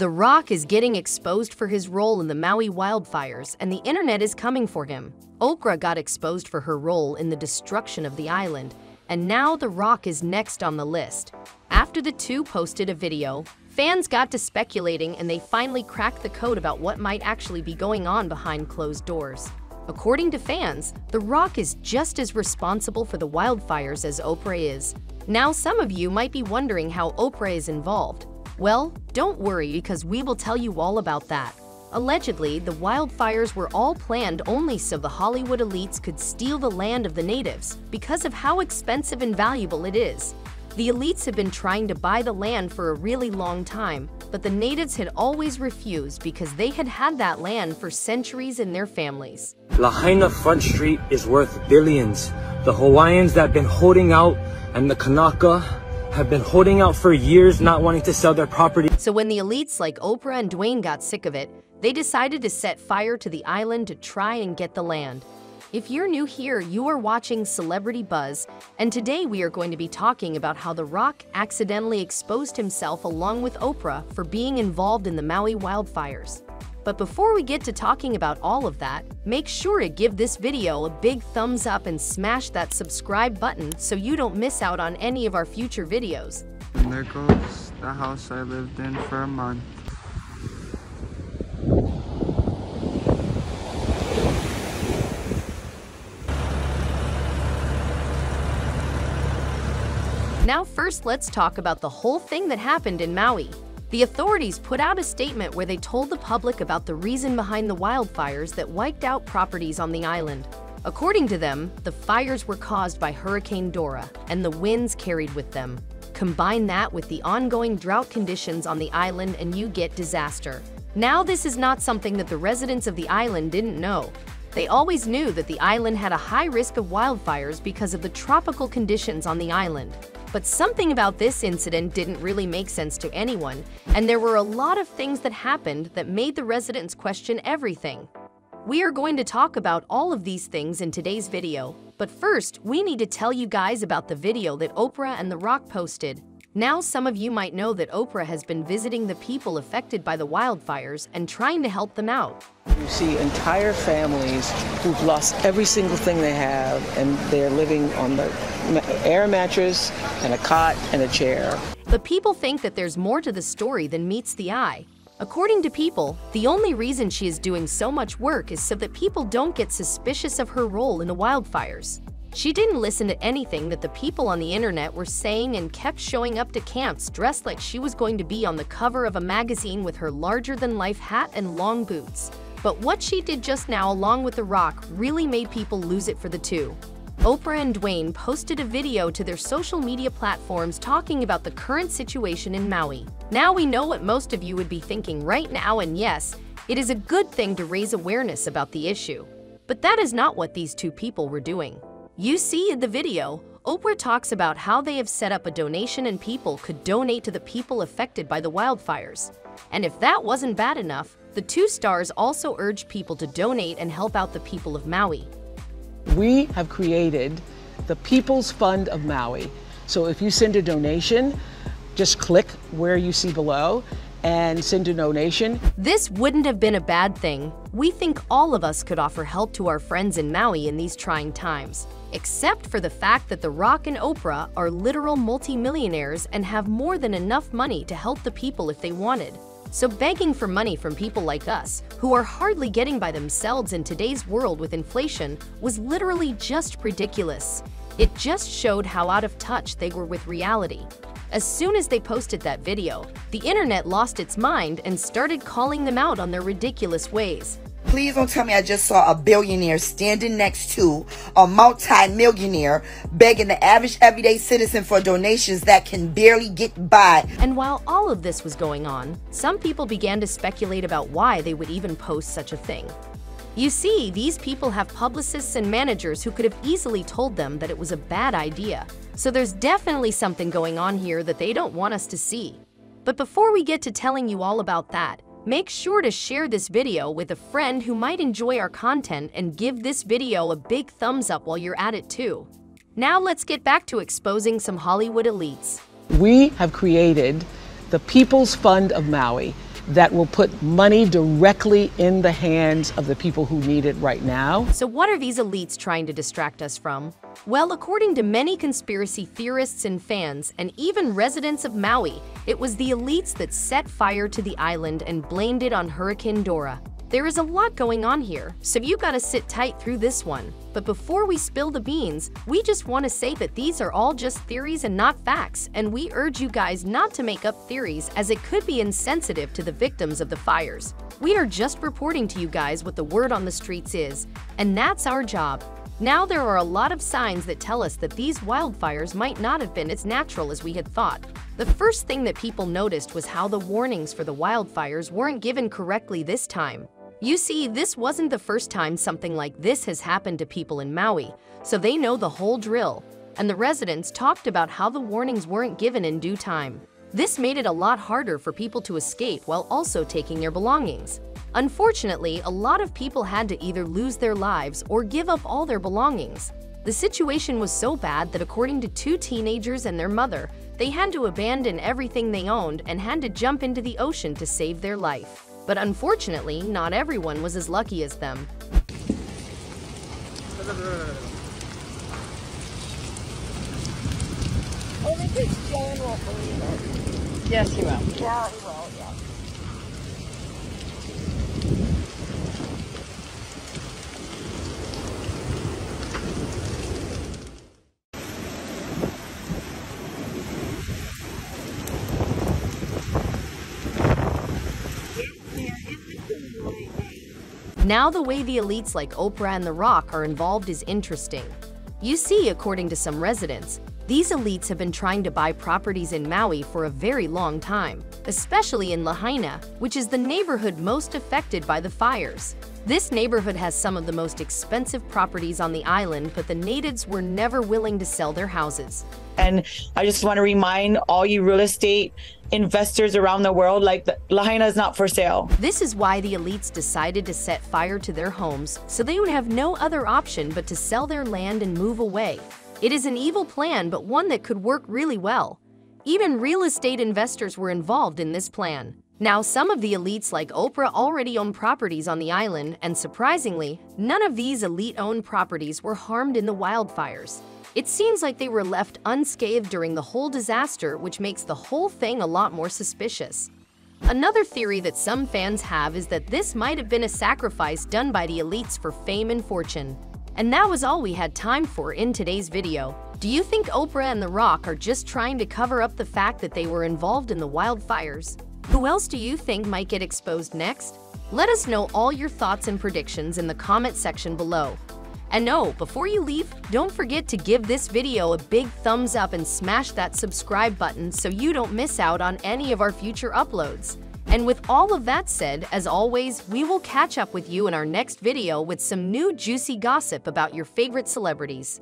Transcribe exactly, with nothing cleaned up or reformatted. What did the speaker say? The Rock is getting exposed for his role in the Maui wildfires, and the internet is coming for him. Oprah got exposed for her role in the destruction of the island, and now The Rock is next on the list. After the two posted a video, fans got to speculating and they finally cracked the code about what might actually be going on behind closed doors. According to fans, The Rock is just as responsible for the wildfires as Oprah is. Now some of you might be wondering how Oprah is involved. Well, don't worry because we will tell you all about that. Allegedly, the wildfires were all planned only so the Hollywood elites could steal the land of the natives because of how expensive and valuable it is. The elites have been trying to buy the land for a really long time, but the natives had always refused because they had had that land for centuries in their families. Lahaina Front Street is worth billions. The Hawaiians that have been holding out and the Kanaka have been holding out for years, not wanting to sell their property. So when the elites like Oprah and Dwayne got sick of it, they decided to set fire to the island to try and get the land. If you're new here, you are watching Celebrity Buzz, and today we are going to be talking about how The Rock accidentally exposed himself along with Oprah for being involved in the Maui wildfires. But before we get to talking about all of that, make sure to give this video a big thumbs up and smash that subscribe button so you don't miss out on any of our future videos. And there goes the house I lived in for a month. Now first, let's talk about the whole thing that happened in Maui. The authorities put out a statement where they told the public about the reason behind the wildfires that wiped out properties on the island. According to them, the fires were caused by Hurricane Dora and the winds carried with them. Combine that with the ongoing drought conditions on the island and you get disaster. Now this is not something that the residents of the island didn't know. They always knew that the island had a high risk of wildfires because of the tropical conditions on the island. But something about this incident didn't really make sense to anyone, and there were a lot of things that happened that made the residents question everything. We are going to talk about all of these things in today's video, but first, we need to tell you guys about the video that Oprah and The Rock posted. Now some of you might know that Oprah has been visiting the people affected by the wildfires and trying to help them out. You see entire families who've lost every single thing they have, and they're living on the air mattress and a cot and a chair. But people think that there's more to the story than meets the eye. According to people, the only reason she is doing so much work is so that people don't get suspicious of her role in the wildfires. She didn't listen to anything that the people on the internet were saying and kept showing up to camps dressed like she was going to be on the cover of a magazine with her larger-than-life hat and long boots. But what she did just now along with The Rock really made people lose it for the two. Oprah and Dwayne posted a video to their social media platforms talking about the current situation in Maui. Now we know what most of you would be thinking right now, and yes, it is a good thing to raise awareness about the issue. But that is not what these two people were doing. You see in the video, Oprah talks about how they have set up a donation and people could donate to the people affected by the wildfires. And if that wasn't bad enough, the two stars also urged people to donate and help out the people of Maui. We have created the People's Fund of Maui. So if you send a donation, just click where you see below and send a donation. This wouldn't have been a bad thing. We think all of us could offer help to our friends in Maui in these trying times, except for the fact that The Rock and Oprah are literal multimillionaires and have more than enough money to help the people if they wanted. So begging for money from people like us, who are hardly getting by themselves in today's world with inflation, was literally just ridiculous. It just showed how out of touch they were with reality. As soon as they posted that video, the internet lost its mind and started calling them out on their ridiculous ways. Please don't tell me I just saw a billionaire standing next to a multi-millionaire begging the average everyday citizen for donations that can barely get by. And while all of this was going on, some people began to speculate about why they would even post such a thing. You see, these people have publicists and managers who could have easily told them that it was a bad idea. So there's definitely something going on here that they don't want us to see. But before we get to telling you all about that, make sure to share this video with a friend who might enjoy our content and give this video a big thumbs up while you're at it too. Now let's get back to exposing some Hollywood elites. We have created the People's Fund of Maui. that will put money directly in the hands of the people who need it right now. So what are these elites trying to distract us from? Well, according to many conspiracy theorists and fans, and even residents of Maui, it was the elites that set fire to the island and blamed it on Hurricane Dora. There is a lot going on here, so you gotta sit tight through this one. But before we spill the beans, we just want to say that these are all just theories and not facts, and we urge you guys not to make up theories as it could be insensitive to the victims of the fires. We are just reporting to you guys what the word on the streets is, and that's our job. Now there are a lot of signs that tell us that these wildfires might not have been as natural as we had thought. The first thing that people noticed was how the warnings for the wildfires weren't given correctly this time. You see, this wasn't the first time something like this has happened to people in Maui, so they know the whole drill, and the residents talked about how the warnings weren't given in due time. This made it a lot harder for people to escape while also taking their belongings. Unfortunately, a lot of people had to either lose their lives or give up all their belongings. The situation was so bad that according to two teenagers and their mother, they had to abandon everything they owned and had to jump into the ocean to save their life. But unfortunately, not everyone was as lucky as them. Only because Jan won't believe it. Yes, he will. Yeah, he will, yeah. Now the way the elites like Oprah and The Rock are involved is interesting. You see, according to some residents, these elites have been trying to buy properties in Maui for a very long time, especially in Lahaina, which is the neighborhood most affected by the fires. This neighborhood has some of the most expensive properties on the island, but the natives were never willing to sell their houses. And I just want to remind all you real estate investors around the world, like, the Lahaina is not for sale. This is why the elites decided to set fire to their homes, so they would have no other option but to sell their land and move away. It is an evil plan, but one that could work really well. Even real estate investors were involved in this plan. Now, some of the elites like Oprah already own properties on the island, and surprisingly, none of these elite-owned properties were harmed in the wildfires. It seems like they were left unscathed during the whole disaster, which makes the whole thing a lot more suspicious. Another theory that some fans have is that this might have been a sacrifice done by the elites for fame and fortune. And that was all we had time for in today's video. Do you think Oprah and The Rock are just trying to cover up the fact that they were involved in the wildfires? Who else do you think might get exposed next? Let us know all your thoughts and predictions in the comment section below. And no, before you leave, don't forget to give this video a big thumbs up and smash that subscribe button so you don't miss out on any of our future uploads. And with all of that said, as always, we will catch up with you in our next video with some new juicy gossip about your favorite celebrities.